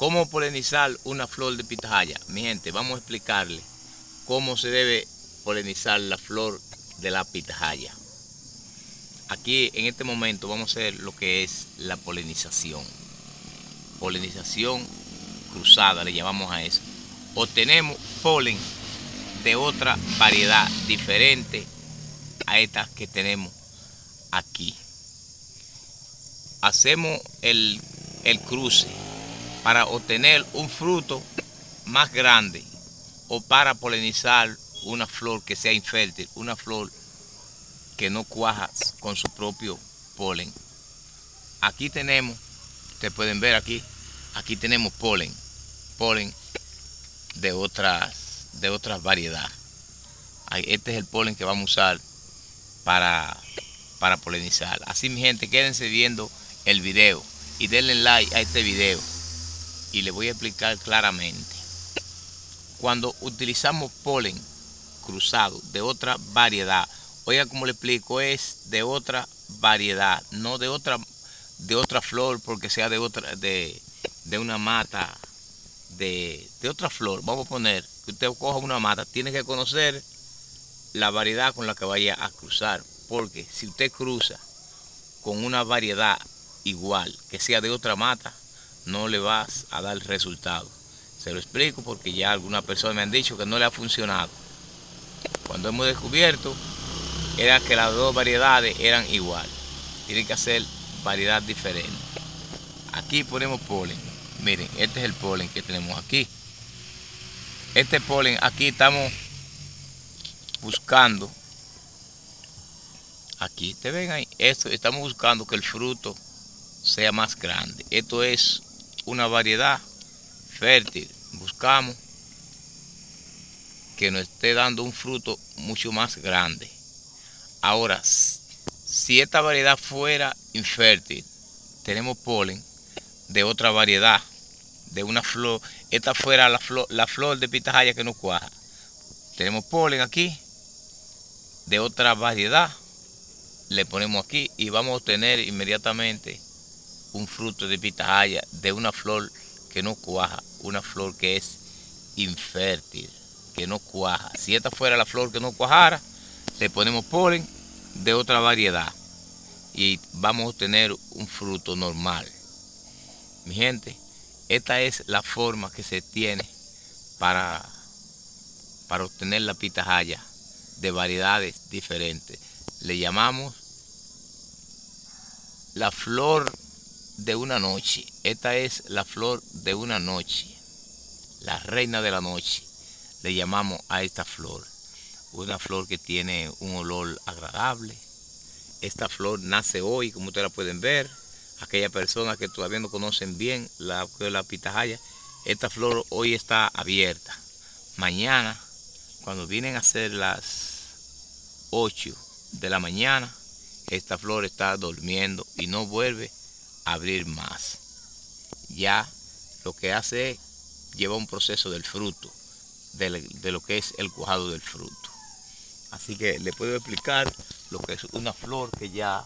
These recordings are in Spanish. ¿Cómo polinizar una flor de pitahaya? Mi gente, vamos a explicarle cómo se debe polinizar la flor de la pitahaya. Aquí en este momento vamos a hacer lo que es la polinización. Polinización cruzada le llamamos a eso. Obtenemos polen de otra variedad diferente a estas que tenemos aquí. Hacemos el cruce para obtener un fruto más grande o para polinizar una flor que sea infértil, una flor que no cuaja con su propio polen. Aquí tenemos, ustedes pueden ver aquí tenemos polen de otras variedades. Este es el polen que vamos a usar para polinizar. Así, mi gente, quédense viendo el video y denle like a este video, y les voy a explicar claramente. Cuando utilizamos polen cruzado de otra variedad, oiga como le explico, es de otra variedad, no de otra flor, porque sea de una mata, de otra flor. Vamos a poner que usted coja una mata, tiene que conocer la variedad con la que vaya a cruzar, porque si usted cruza con una variedad igual, que sea de otra mata, no le vas a dar resultado. Se lo explico porque ya algunas personas me han dicho que no le ha funcionado. Cuando hemos descubierto era que las dos variedades eran igual. Tienen que hacer variedad diferente. Aquí ponemos polen. Miren, este es el polen que tenemos aquí. Este polen aquí estamos buscando. Aquí te ven ahí. Esto estamos buscando que el fruto sea más grande. Esto es una variedad fértil, buscamos que nos esté dando un fruto mucho más grande. Ahora, si esta variedad fuera infértil, tenemos polen de otra variedad, de una flor, esta fuera la flor de pitahaya que no cuaja, tenemos polen aquí de otra variedad, le ponemos aquí y vamos a obtener inmediatamente un fruto de pitahaya de una flor que no cuaja, una flor que es infértil, que no cuaja. Si esta fuera la flor que no cuajara, le ponemos polen de otra variedad y vamos a obtener un fruto normal. Mi gente, esta es la forma que se tiene para obtener la pitahaya de variedades diferentes. Le llamamos la flor de una noche. Esta es la flor de una noche, la reina de la noche le llamamos a esta flor. Una flor que tiene un olor agradable. Esta flor nace hoy, como ustedes la pueden ver. Aquellas personas que todavía no conocen bien la pitahaya, esta flor hoy está abierta. Mañana, cuando vienen a ser las 8 de la mañana, esta flor está durmiendo y no vuelve abrir más. Ya lo que hace es llevar un proceso del fruto, de lo que es el cuajado del fruto. Así que le puedo explicar lo que es una flor que ya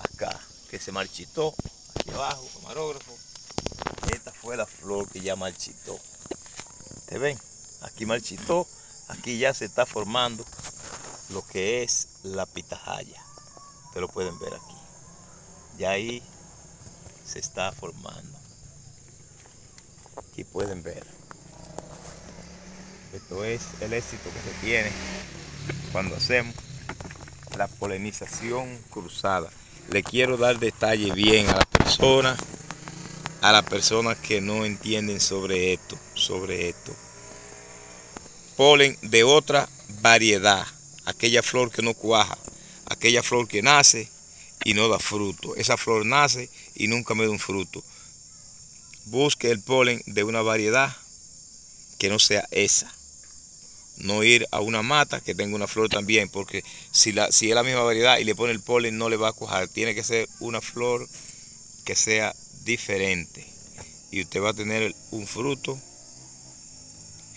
acá, que se marchitó, aquí abajo, camarógrafo. Esta fue la flor que ya marchitó. ¿Te ven? Aquí marchitó, aquí ya se está formando lo que es la pitahaya. Te lo pueden ver aquí. Y ahí se está formando. Aquí pueden ver. Esto es el éxito que se tiene cuando hacemos la polinización cruzada. Le quiero dar detalle bien a las personas, que no entienden sobre esto, Polen de otra variedad, aquella flor que no cuaja, aquella flor que nace y no da fruto. Esa flor nace y nunca me da un fruto. Busque el polen de una variedad que no sea esa. No ir a una mata que tenga una flor también, porque si es la misma variedad y le pone el polen, no le va a cuajar. Tiene que ser una flor que sea diferente y usted va a tener un fruto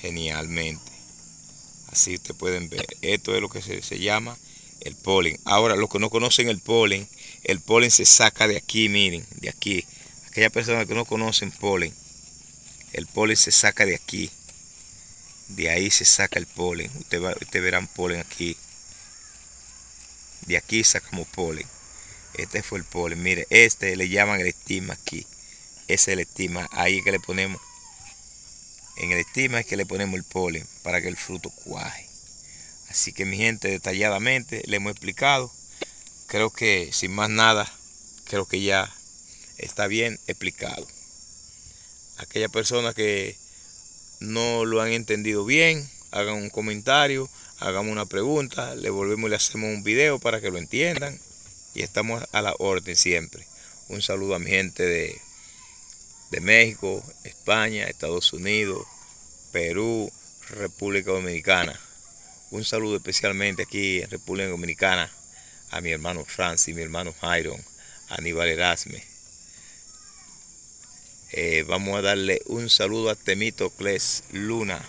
genialmente. Así ustedes pueden ver. Esto es lo que se llama el polen. Ahora, los que no conocen el polen se saca de aquí, miren, de aquí. Aquellas personas que no conocen polen, el polen se saca de aquí, de ahí se saca el polen. Ustedes verán polen aquí, de aquí sacamos polen. Este fue el polen, mire, este le llaman el estigma aquí, es el estigma, ahí es que le ponemos, en el estigma es que le ponemos el polen para que el fruto cuaje. Así que mi gente, detalladamente le hemos explicado, creo que sin más nada, creo que ya está bien explicado. Aquellas personas que no lo han entendido bien, hagan un comentario, hagamos una pregunta, le volvemos y le hacemos un video para que lo entiendan. Y estamos a la orden siempre. Un saludo a mi gente de México, España, Estados Unidos, Perú, República Dominicana. Un saludo especialmente aquí en República Dominicana a mi hermano Francis, mi hermano Jairon, Aníbal Erasme. Vamos a darle un saludo a Temítocles Luna.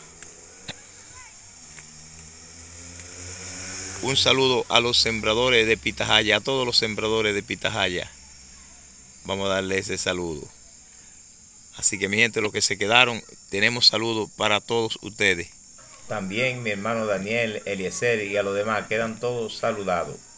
Un saludo a los sembradores de pitahaya, a todos los sembradores de pitahaya. Vamos a darle ese saludo. Así que mi gente, los que se quedaron, tenemos saludos para todos ustedes. También mi hermano Daniel, Eliezer y a los demás, quedan todos saludados.